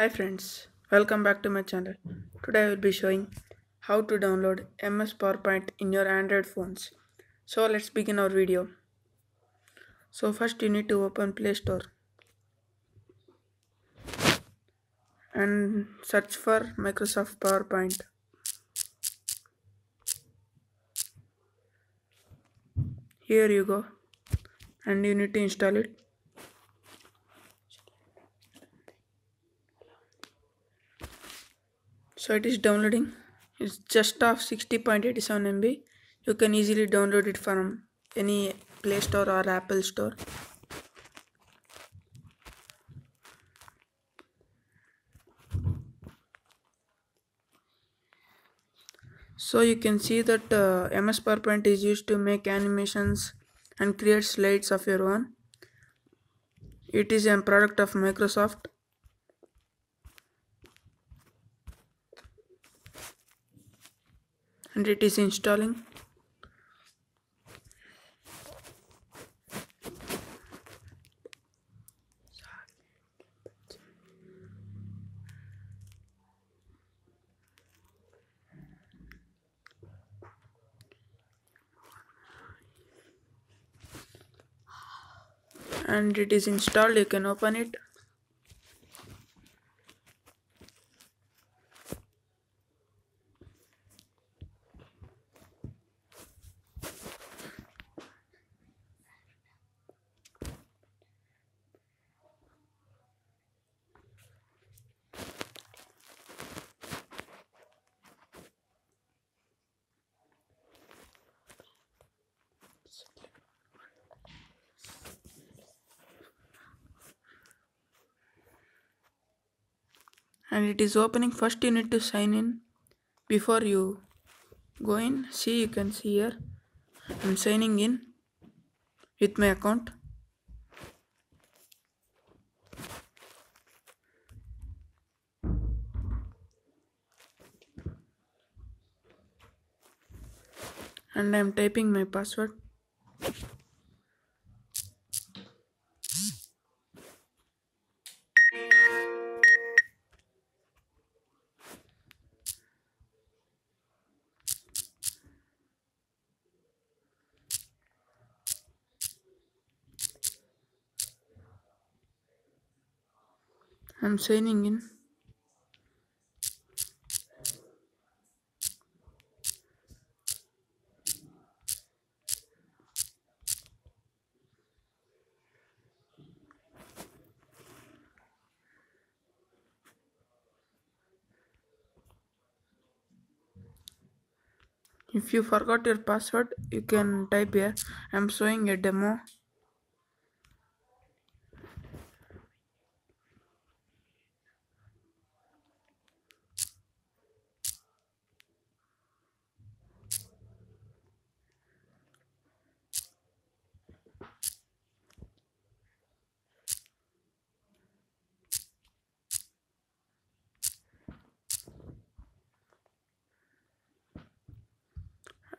Hi friends, welcome back to my channel. Today I will be showing how to download MS PowerPoint in your Android phones. So let's begin our video. So first you need to open Play Store and search for Microsoft PowerPoint. Here you go, and you need to install it. So it is downloading. It's just of 60.87 MB. You can easily download it from any Play Store or Apple Store. So you can see that MS PowerPoint is used to make animations and create slides of your own. It is a product of Microsoft. And it is installing. And it is installed. You can open it. And it is opening. First you need to sign in. Before you go in, see, you can see here I'm signing in with my account. And I'm typing my password. I'm signing in. If you forgot your password, you can type here. I'm showing a demo.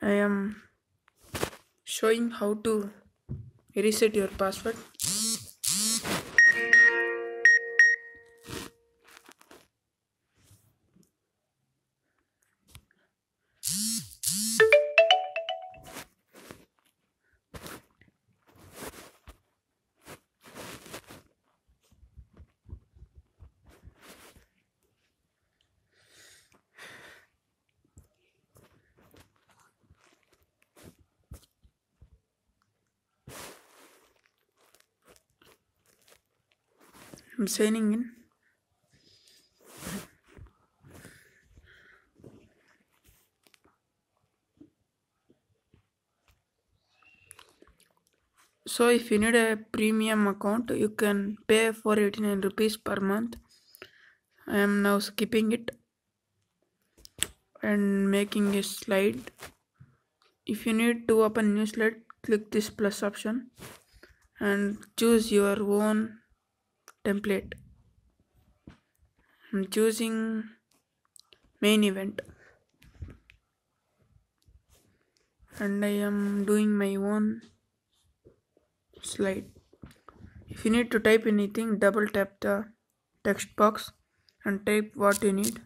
I am showing how to reset your password. I'm signing in. So if you need a premium account, you can pay 489 rupees per month. I am now skipping it and making a slide. If you need to open new slide, click this plus option and choose your own template. I'm choosing main event and I am doing my own slide. If you need to type anything, double tap the text box and type what you need.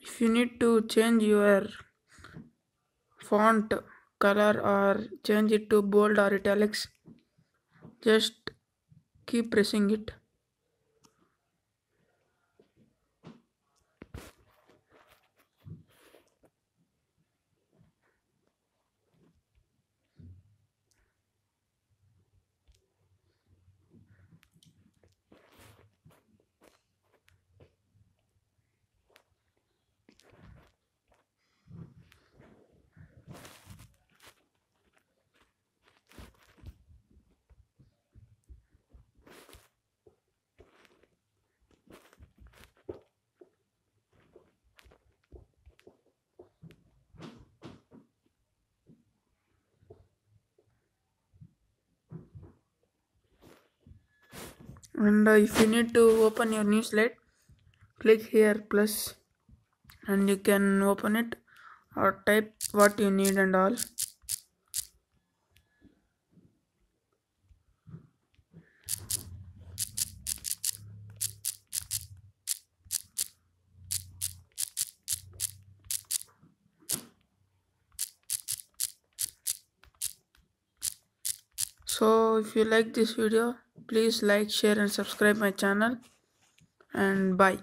If you need to change your font color or change it to bold or italics, just keep pressing it. And if you need to open your new slide, click here plus and you can open it or type what you need and all. So if you like this video, please like, share and subscribe my channel, and bye.